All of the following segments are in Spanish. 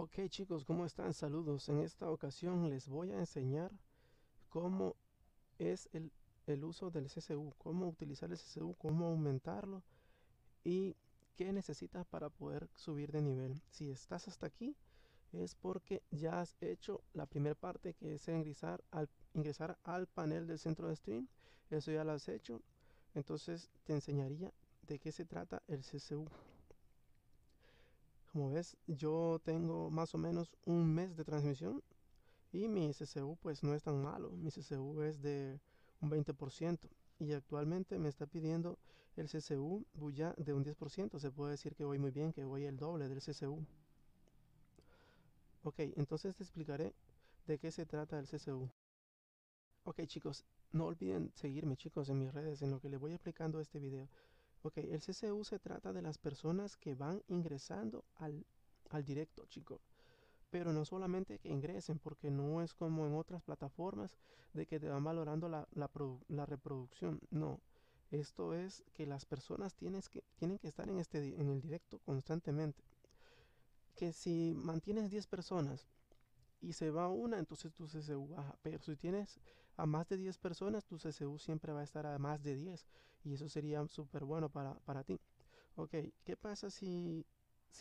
Ok chicos, ¿cómo están? Saludos. En esta ocasión les voy a enseñar cómo es el uso del CCU, cómo utilizar el CCU, cómo aumentarlo y qué necesitas para poder subir de nivel. Si estás hasta aquí es porque ya has hecho la primera parte, que es ingresar al panel del centro de stream. Eso ya lo has hecho, entonces te enseñaría de qué se trata el CCU. Como ves, yo tengo más o menos un mes de transmisión y mi CCU pues no es tan malo. Mi CCU es de un 20% y actualmente me está pidiendo el CCU Booyah de un 10%. Se puede decir que voy muy bien, que voy el doble del CCU. Ok, entonces te explicaré de qué se trata el CCU. Ok chicos, no olviden seguirme chicos en mis redes en lo que les voy explicando este video. Ok, el CCU se trata de las personas que van ingresando al directo, chicos. Pero no solamente que ingresen, porque no es como en otras plataformas de que te van valorando la reproducción. No, esto es que las personas tienen que estar en el directo constantemente. Que si mantienes 10 personas y se va una, entonces tu CCU baja. Pero si tienes a más de 10 personas, tu CCU siempre va a estar a más de 10. Y eso sería súper bueno para ti. Ok, ¿qué pasa si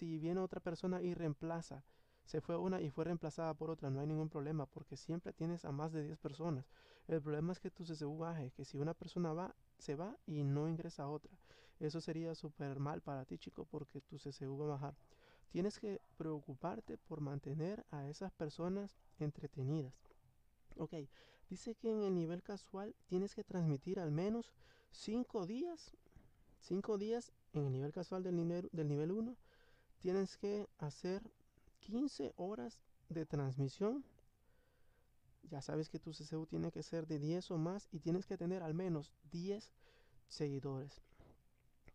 viene otra persona y reemplaza? Se fue una y fue reemplazada por otra, no hay ningún problema, porque siempre tienes a más de 10 personas. El problema es que tu CCU baje, que si una persona se va y no ingresa otra. Eso sería súper mal para ti, chico, porque tu CCU va a bajar. Tienes que preocuparte por mantener a esas personas entretenidas. Ok, dice que en el nivel casual tienes que transmitir al menos 5 días. 5 días en el nivel casual del nivel 1. Tienes que hacer 15 horas de transmisión. Ya sabes que tu CCU tiene que ser de 10 o más y tienes que tener al menos 10 seguidores.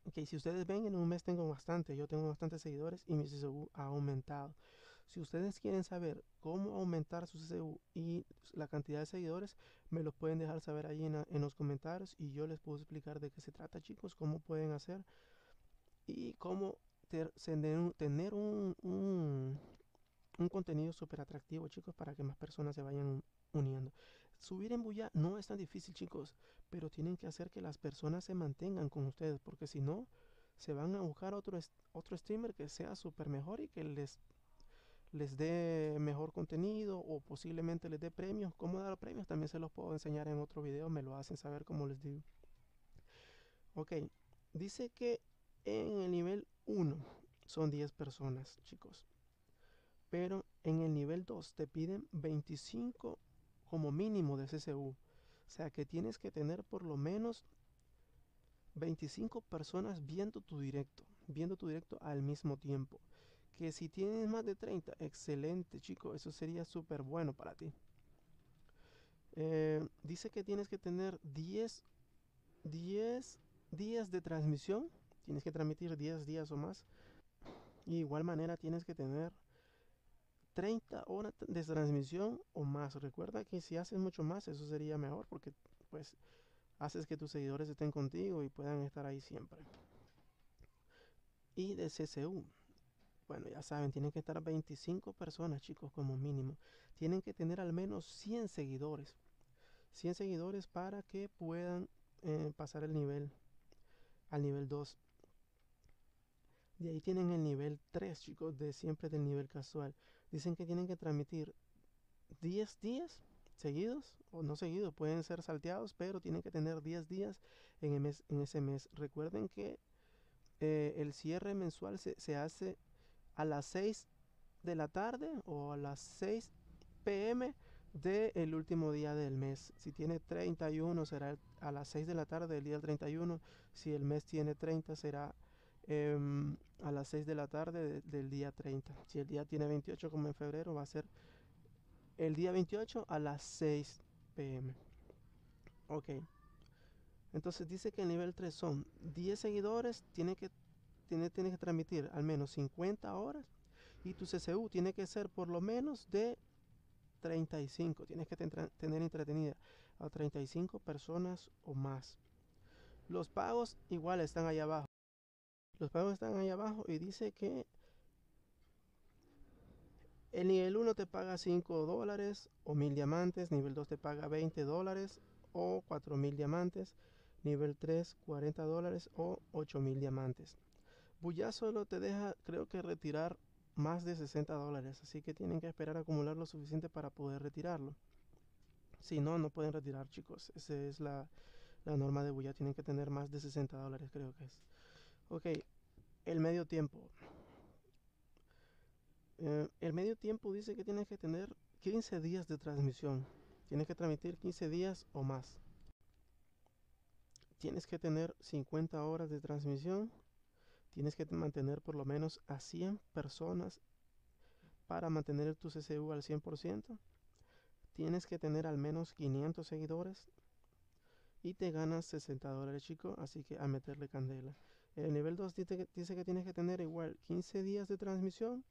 Ok, si ustedes ven, en un mes yo tengo bastantes seguidores y mi CCU ha aumentado. Si ustedes quieren saber cómo aumentar su CCU y la cantidad de seguidores, me los pueden dejar saber ahí en los comentarios y yo les puedo explicar de qué se trata, chicos, cómo pueden hacer y cómo tener un contenido súper atractivo, chicos, para que más personas se vayan uniendo. Subir en Booyah no es tan difícil, chicos, pero tienen que hacer que las personas se mantengan con ustedes, porque si no, se van a buscar otro streamer que sea súper mejor y que les dé mejor contenido o posiblemente les dé premios. ¿Cómo dar premios? También se los puedo enseñar en otro video, me lo hacen saber, como les digo. Ok, dice que en el nivel 1 son 10 personas, chicos. Pero en el nivel 2 te piden 25 como mínimo de CCU. O sea que tienes que tener por lo menos 25 personas viendo tu directo al mismo tiempo. Que si tienes más de 30, excelente chico, eso sería súper bueno para ti. Dice que tienes que tener 10 días de transmisión. Tienes que transmitir 10 días o más. Y de igual manera tienes que tener 30 horas de transmisión o más. Recuerda que si haces mucho más, eso sería mejor, porque pues haces que tus seguidores estén contigo y puedan estar ahí siempre. Y de CCU, bueno, ya saben, tienen que estar 25 personas, chicos, como mínimo. Tienen que tener al menos 100 seguidores. 100 seguidores para que puedan pasar el nivel al nivel 2. De ahí tienen el nivel 3, chicos, de siempre del nivel casual. Dicen que tienen que transmitir 10 días seguidos o no seguidos, pueden ser salteados, pero tienen que tener 10 días en ese mes. Recuerden que el cierre mensual se hace a las 6 de la tarde o a las 6 p.m. del último día del mes. Si tiene 31 será a las 6 de la tarde del día del 31. Si el mes tiene 30 será a las 6 de la tarde del día 30. Si el día tiene 28, como en febrero, va a ser el día 28 a las 6 p.m. Ok, entonces dice que el nivel 3 son 10 seguidores. Tiene que transmitir al menos 50 horas y tu CCU tiene que ser por lo menos de 35. Tienes que tener entretenida a 35 personas o más. Los pagos igual están allá abajo. Los pagos están ahí abajo y dice que El nivel 1 te paga $5 o 1000 diamantes, nivel 2 te paga $20 o 4000 diamantes, nivel 3 $40 o 8000 diamantes. Booyah solo te deja, creo que, retirar más de $60, así que tienen que esperar a acumular lo suficiente para poder retirarlo. Si no, no pueden retirar, chicos. Esa es la norma de Booyah, tienen que tener más de $60, creo que es. Ok, el medio tiempo. El medio tiempo dice que tienes que tener 15 días de transmisión. Tienes que transmitir 15 días o más. Tienes que tener 50 horas de transmisión. Tienes que mantener por lo menos a 100 personas para mantener tu CCU al 100%. Tienes que tener al menos 500 seguidores. Y te ganas $60, chicos, así que a meterle candela. El nivel 2 dice que tienes que tener igual 15 días de transmisión.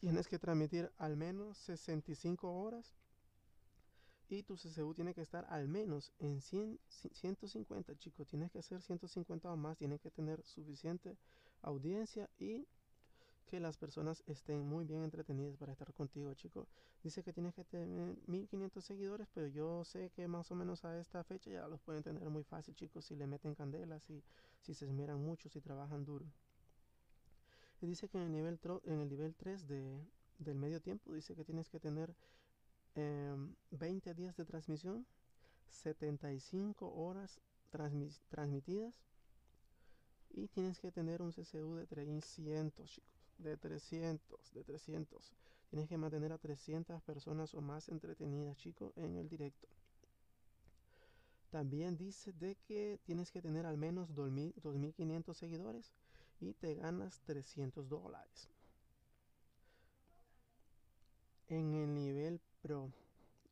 Tienes que transmitir al menos 65 horas. Y tu CCU tiene que estar al menos en 150, chicos. Tienes que hacer 150 o más. Tienes que tener suficiente audiencia y que las personas estén muy bien entretenidas para estar contigo, chicos. Dice que tienes que tener 1500 seguidores, pero yo sé que más o menos a esta fecha ya los pueden tener muy fácil, chicos, si le meten candelas y si se esmeran mucho, si trabajan duro. Y dice que en el nivel 3 del medio tiempo dice que tienes que tener 20 días de transmisión, 75 horas transmitidas, y tienes que tener un CCU de 300, chicos. De 300. Tienes que mantener a 300 personas o más entretenidas, chicos, en el directo. También dice de que tienes que tener al menos 2500 seguidores y te ganas $300. En el nivel pro,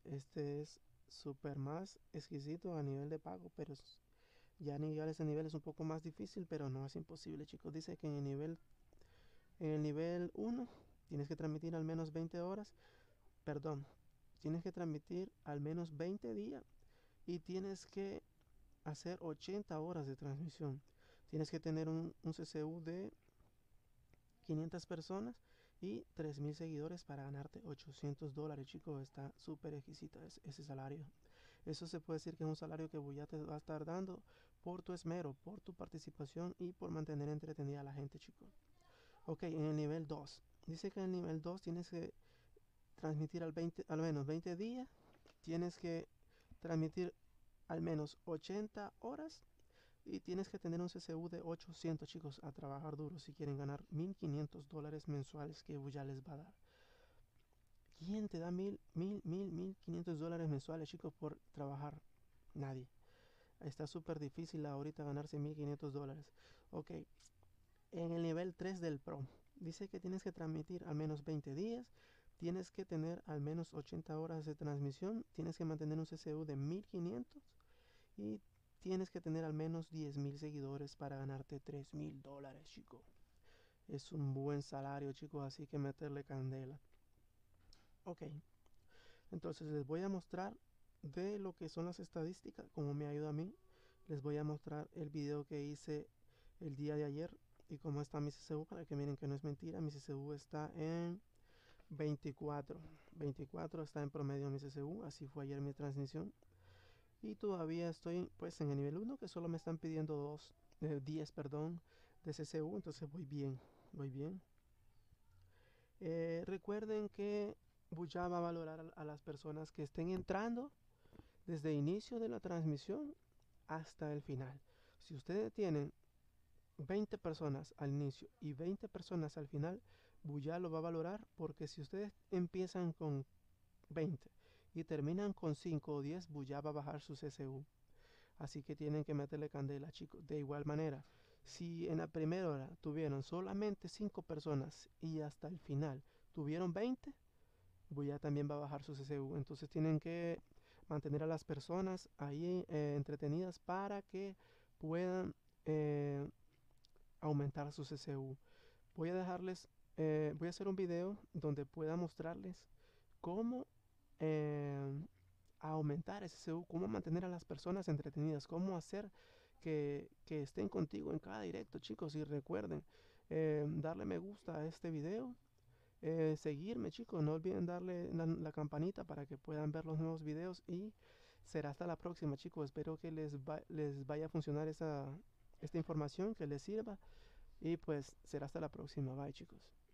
este es súper más exquisito a nivel de pago, pero ya llegar a ese nivel es un poco más difícil, pero no es imposible, chicos. Dice que en el nivel 1 tienes que transmitir al menos 20 días y tienes que hacer 80 horas de transmisión. Tienes que tener un CCU de 500 personas y 3000 seguidores para ganarte $800, chicos. Está súper exquisito ese salario. Eso se puede decir que es un salario que Booyah te va a estar dando por tu esmero, por tu participación y por mantener entretenida a la gente, chicos. Ok, en el nivel 2. Dice que en el nivel 2 tienes que transmitir al menos 20 días. Tienes que transmitir al menos 80 horas. Y tienes que tener un CCU de 800, chicos, a trabajar duro si quieren ganar $1500 mensuales que Booyah les va a dar. ¿Quién te da $1500 mensuales, chicos, por trabajar? Nadie. Está súper difícil ahorita ganarse $1500. Ok. En el nivel 3 del pro, dice que tienes que transmitir al menos 20 días. Tienes que tener al menos 80 horas de transmisión. Tienes que mantener un CCU de 1500. Y tienes que tener al menos 10.000 seguidores para ganarte $3000, chicos. Es un buen salario, chicos, así que meterle candela. Ok, entonces les voy a mostrar de lo que son las estadísticas, como me ayuda a mí. Les voy a mostrar el video que hice el día de ayer y cómo está mi CCU, para que miren que no es mentira. Mi CCU está en 24 está en promedio mi CCU. Así fue ayer mi transmisión. Y todavía estoy pues en el nivel 1, que solo me están pidiendo 10 de CCU. Entonces voy bien. Recuerden que Booyah va a valorar a las personas que estén entrando desde el inicio de la transmisión hasta el final. Si ustedes tienen 20 personas al inicio y 20 personas al final, Booyah lo va a valorar, porque si ustedes empiezan con 20 y terminan con 5 o 10, Booyah va a bajar su CCU. Así que tienen que meterle candela, chicos. De igual manera, si en la primera hora tuvieron solamente 5 personas y hasta el final tuvieron 20, Booyah también va a bajar su CCU. Entonces tienen que mantener a las personas ahí entretenidas para que puedan aumentar su CCU. Voy a hacer un video donde pueda mostrarles cómo aumentar ese CCU, cómo mantener a las personas entretenidas, cómo hacer que estén contigo en cada directo, chicos. Y recuerden darle me gusta a este video, seguirme, chicos. No olviden darle la campanita para que puedan ver los nuevos videos. Y será hasta la próxima, chicos. Espero que les vaya a funcionar esta información, que les sirva. Y pues será hasta la próxima. Bye, chicos.